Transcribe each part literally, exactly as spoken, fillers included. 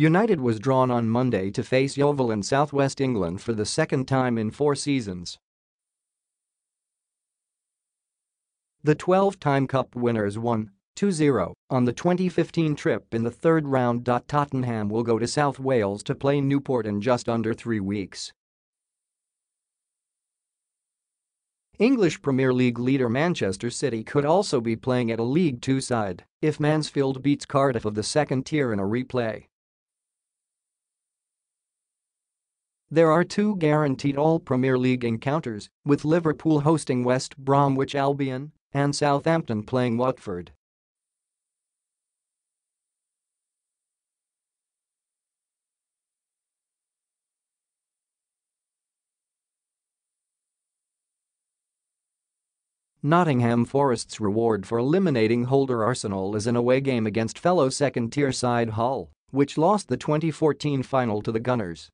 United was drawn on Monday to face Yeovil in southwest England for the second time in four seasons. The twelve-time Cup winners won two zero on the twenty fifteen trip in the third round. Tottenham will go to South Wales to play Newport in just under three weeks. English Premier League leader Manchester City could also be playing at a League Two side if Mansfield beats Cardiff of the second tier in a replay. There are two guaranteed all Premier League encounters, with Liverpool hosting West Bromwich Albion and Southampton playing Watford. Nottingham Forest's reward for eliminating holder Arsenal is an away game against fellow second-tier side Hull, which lost the twenty fourteen final to the Gunners.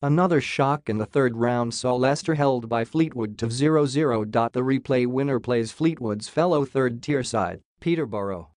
Another shock in the third round saw Leicester held by Fleetwood to zero zero. The replay winner plays Fleetwood's fellow third-tier side, Peterborough,